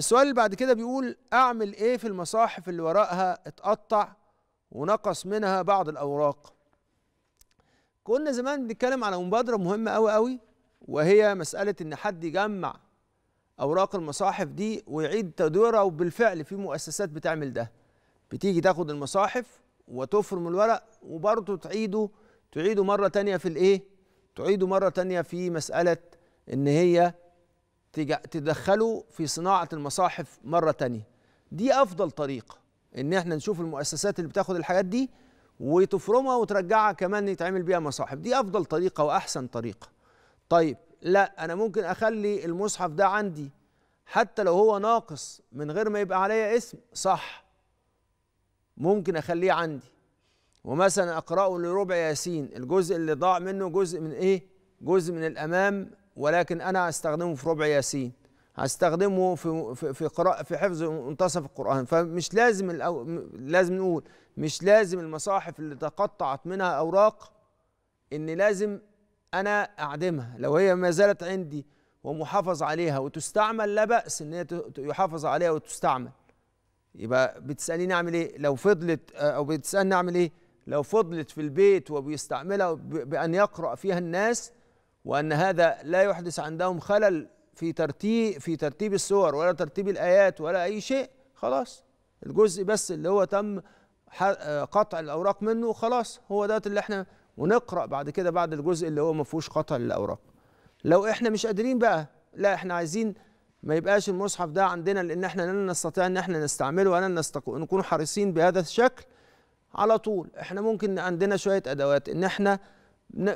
السؤال اللي بعد كده بيقول أعمل إيه في المصاحف اللي ورقها اتقطع ونقص منها بعض الأوراق؟ كنا زمان بنتكلم على مبادرة مهمة أوي أوي، وهي مسألة إن حد يجمع أوراق المصاحف دي ويعيد تدويرها، وبالفعل في مؤسسات بتعمل ده، بتيجي تاخد المصاحف وتفرم الورق وبرضه تعيده مرة تانية في الإيه؟ تعيده مرة تانية في مسألة إن هي تدخله في صناعة المصاحف مرة تانية. دي أفضل طريقة، إن احنا نشوف المؤسسات اللي بتاخد الحاجات دي وتفرمها وترجعها كمان يتعمل بيها مصاحف، دي أفضل طريقة وأحسن طريقة. طيب لا، أنا ممكن أخلي المصحف ده عندي حتى لو هو ناقص من غير ما يبقى عليا اسم، صح، ممكن أخليه عندي ومثلا أقرأه لربع ياسين، الجزء اللي ضاع منه جزء من إيه؟ جزء من الأمام، ولكن أنا هستخدمه في ربع ياسين، هستخدمه في حفظ منتصف القرآن. فمش لازم لازم نقول مش لازم المصاحف اللي تقطعت منها أوراق إن لازم أنا أعدمها، لو هي ما زالت عندي ومحافظ عليها وتستعمل لا بأس إن هي يحافظ عليها وتستعمل. يبقى بتسأليني أعمل إيه لو فضلت، أو بتسألني أعمل إيه لو فضلت في البيت وبيستعملها بأن يقرأ فيها الناس، وأن هذا لا يحدث عندهم خلل في ترتيب السور ولا ترتيب الآيات ولا أي شيء. خلاص الجزء بس اللي هو تم قطع الأوراق منه خلاص هو ده اللي احنا، ونقرأ بعد كده بعد الجزء اللي هو ما فيهوش قطع الأوراق. لو احنا مش قادرين بقى، لا احنا عايزين ما يبقاش المصحف ده عندنا لأن احنا لا نستطيع ان احنا نستعمله ولا نكون حريصين بهذا الشكل على طول، احنا ممكن عندنا شوية أدوات ان احنا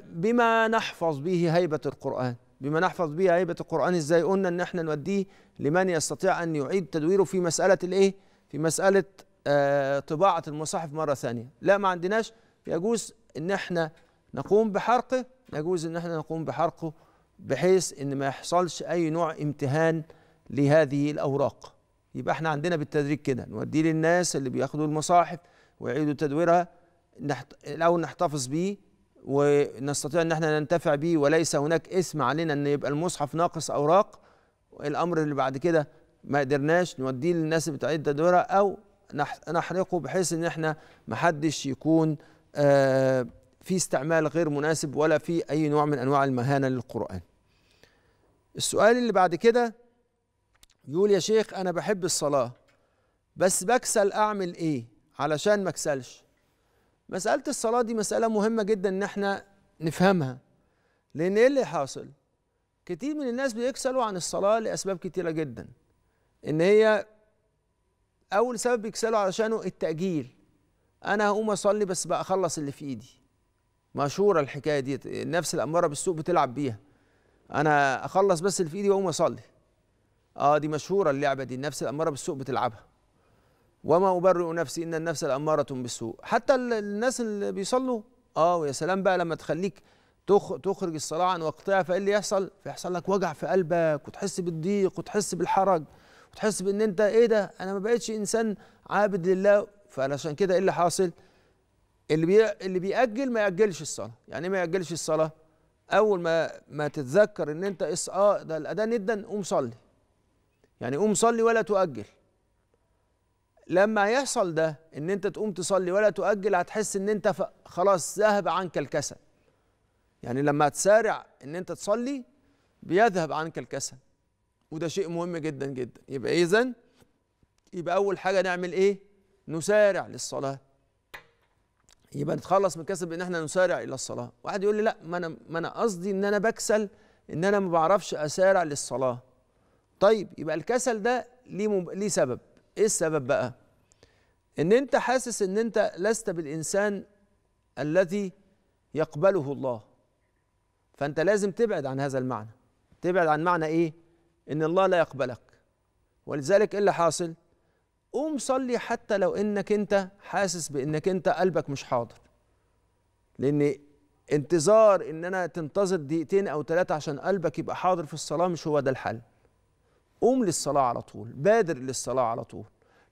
بما نحفظ به هيبة القرآن. بما نحفظ به هيبة القرآن ازاي؟ قلنا ان احنا نوديه لمن يستطيع ان يعيد تدويره في مسألة الايه؟ في مسألة طباعة المصاحف مرة ثانية. لا ما عندناش، يجوز ان احنا نقوم بحرقه، يجوز ان احنا نقوم بحرقه بحيث ان ما يحصلش اي نوع امتهان لهذه الأوراق. يبقى احنا عندنا بالتدريج كده نوديه للناس اللي بياخدوا المصاحف ويعيدوا تدويرها، الأول نحتفظ بيه ونستطيع ان احنا ننتفع بيه وليس هناك اسم علينا ان يبقى المصحف ناقص اوراق. الامر اللي بعد كده ما قدرناش نوديه للناس بتعيد تدويرها او نحرقه بحيث ان احنا ما حدش يكون في استعمال غير مناسب ولا في اي نوع من انواع المهانه للقرآن. السؤال اللي بعد كده يقول يا شيخ انا بحب الصلاه بس بكسل، اعمل ايه علشان ما اكسلش؟ مسألة الصلاة دي مسألة مهمة جدا إن احنا نفهمها، لأن إيه اللي حاصل؟ كتير من الناس بيكسلوا عن الصلاة لأسباب كتيرة جدا. إن هي أول سبب بيكسلوا علشانه التأجيل، أنا هقوم أصلي بس بقى أخلص اللي في إيدي. مشهورة الحكاية دي، النفس الأمارة بالسوء بتلعب بيها، أنا أخلص بس اللي في إيدي وأقوم أصلي. دي مشهورة اللعبة دي، النفس الأمارة بالسوء بتلعبها. وما أبرئ نفسي إن النفس لأمارة بالسوء. حتى الناس اللي بيصلوا، ويا سلام بقى لما تخليك تخرج الصلاة عن وقتها، فإيه اللي يحصل؟ فيحصل لك وجع في قلبك، وتحس بالضيق، وتحس بالحرج، وتحس بإن أنت إيه ده؟ أنا ما بقتش إنسان عابد لله. فعلشان كده إيه اللي حاصل؟ اللي بيأجل ما يأجلش الصلاة. يعني إيه ما يأجلش الصلاة؟ أول ما تتذكر إن أنت ده الأذان ندن، قوم صلي. يعني قوم صلي ولا تؤجل. لما يحصل ده ان انت تقوم تصلي ولا تؤجل، هتحس ان انت خلاص ذهب عنك الكسل. يعني لما تسارع ان انت تصلي بيذهب عنك الكسل، وده شيء مهم جدا جدا. يبقى اذن يبقى اول حاجه نعمل ايه؟ نسارع للصلاه. يبقى نتخلص من الكسل بان احنا نسارع الى الصلاه. واحد يقول لي لا، ما انا قصدي ان انا بكسل، ان انا ما بعرفش اسارع للصلاه. طيب يبقى الكسل ده ليه سبب. ايه السبب بقى؟ ان انت حاسس ان انت لست بالانسان الذي يقبله الله، فانت لازم تبعد عن هذا المعنى. تبعد عن معنى ايه؟ ان الله لا يقبلك. ولذلك ايه اللي حاصل؟ قوم صلي حتى لو انك انت حاسس بانك انت قلبك مش حاضر، لان انتظار ان انا تنتظر دقيقتين او ثلاثه عشان قلبك يبقى حاضر في الصلاه مش هو ده الحل. قوم للصلاة على طول، بادر للصلاة على طول.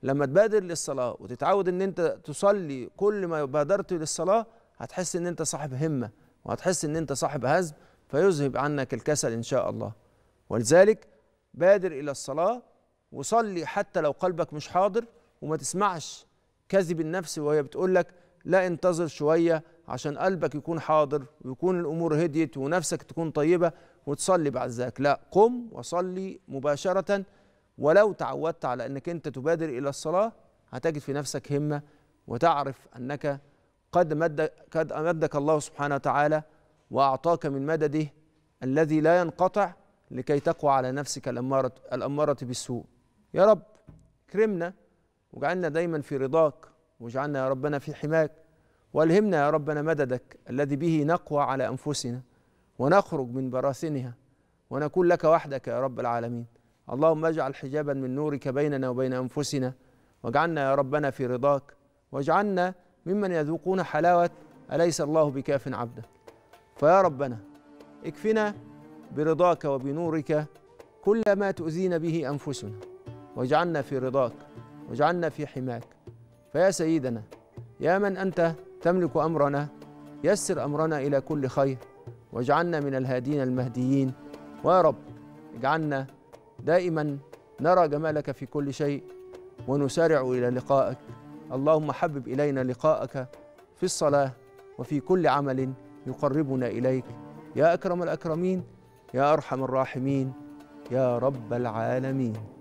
لما تبادر للصلاة وتتعود ان انت تصلي كل ما بادرت للصلاة، هتحس ان انت صاحب همة، وهتحس ان انت صاحب هزم، فيذهب عنك الكسل ان شاء الله. ولذلك بادر الى الصلاة وصلي حتى لو قلبك مش حاضر، وما تسمعش كذب النفس وهي بتقول لك لا انتظر شوية عشان قلبك يكون حاضر ويكون الأمور هديت ونفسك تكون طيبة وتصلي بعد ذلك. لا، قم وصلي مباشرة. ولو تعودت على أنك أنت تبادر إلى الصلاة هتجد في نفسك همة، وتعرف أنك قد أمدك الله سبحانه وتعالى وأعطاك من مدده الذي لا ينقطع، لكي تقوى على نفسك الأمارة بالسوء. يا رب اكرمنا واجعلنا دايما في رضاك، واجعلنا يا ربنا في حماك، والهمنا يا ربنا مددك الذي به نقوى على أنفسنا ونخرج من براثنها ونكون لك وحدك يا رب العالمين. اللهم اجعل حجابا من نورك بيننا وبين أنفسنا، واجعلنا يا ربنا في رضاك، واجعلنا ممن يذوقون حلاوة أليس الله بكاف عبده. فيا ربنا اكفنا برضاك وبنورك كل ما تؤذين به أنفسنا، واجعلنا في رضاك، واجعلنا في حماك. فيا سيدنا يا من أنت تملك أمرنا، يسر أمرنا إلى كل خير، واجعلنا من الهادين المهديين. ويا رب اجعلنا دائما نرى جمالك في كل شيء ونسارع إلى لقائك. اللهم حبب إلينا لقاءك في الصلاة وفي كل عمل يقربنا إليك يا أكرم الأكرمين، يا أرحم الراحمين، يا رب العالمين.